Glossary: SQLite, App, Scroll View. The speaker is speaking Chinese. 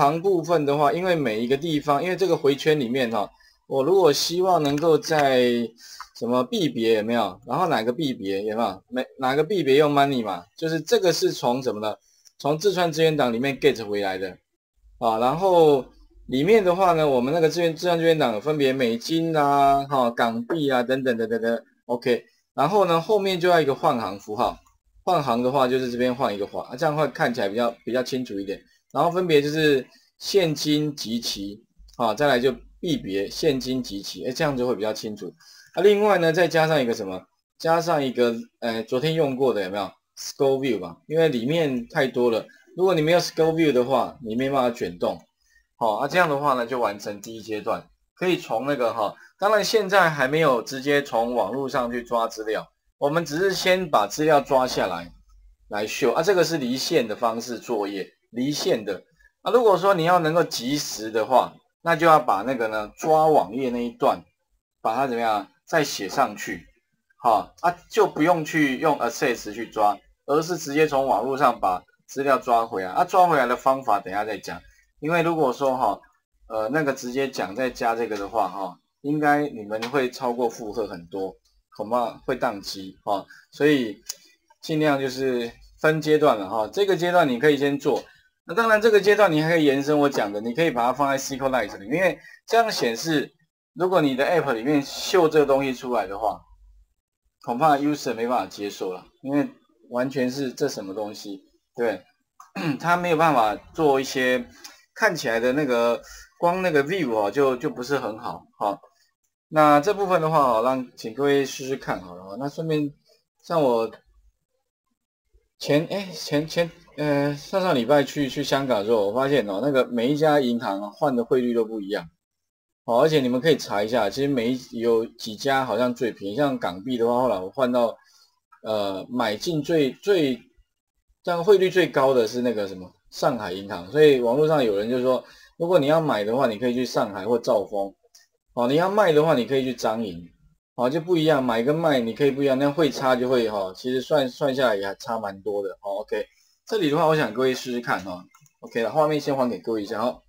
行部分的话，因为每一个地方，因为这个回圈里面哈，我如果希望能够在什么币别有没有，然后哪个币别有没有，哪个币别用 money 嘛，就是这个是从什么呢？从自串资源档里面 get 回来的啊，然后里面的话呢，我们那个自串资源档有分别美金啊、哈港币啊等等等等等 ，OK， 然后呢后面就要一个换行符号，换行的话就是这边换一个环，这样会看起来比较清楚一点。 然后分别就是现金及期，啊，再来就币别现金及期，哎，这样就会比较清楚。啊，另外呢，再加上一个什么？加上一个，昨天用过的有没有 ？Scroll View 吧，因为里面太多了，如果你没有 Scroll View 的话，你没办法卷动。好，啊，这样的话呢，就完成第一阶段，可以从那个哈，当然现在还没有直接从网络上去抓资料，我们只是先把资料抓下来，来秀啊，这个是离线的方式作业。 离线的，那、啊、如果说你要能够及时的话，那就要把那个呢抓网页那一段，把它怎么样再写上去，好啊，就不用去用 access 去抓，而是直接从网络上把资料抓回来。啊，抓回来的方法等一下再讲，因为如果说哈、那个直接讲再加这个的话哈、应该你们会超过负荷很多，恐怕会宕机哈，所以尽量就是分阶段了哈、这个阶段你可以先做。 那当然，这个阶段你还可以延伸我讲的，你可以把它放在 SQLite 里面，因为这样显示，如果你的 App 里面秀这个东西出来的话，恐怕 user 没办法接受了，因为完全是这什么东西，对，他没有办法做一些看起来的那个光那个 view 啊，就不是很好，好，那这部分的话，请各位试试看好了，那顺便像我前。 上礼拜去香港的时候，我发现哦，那个每一家银行换的汇率都不一样，哦，而且你们可以查一下，其实有几家好像最便宜，像港币的话，后来我换到买进最但汇率最高的是那个什么上海银行，所以网络上有人就说，如果你要买的话，你可以去上海或兆丰，哦，你要卖的话，你可以去彰银，哦，就不一样，买跟卖你可以不一样，那汇差就会哈、其实算下来也还差蛮多的，哦 ，OK。 这里的话，我想各位试试看哈、OK 了，画面先还给各位一下哈。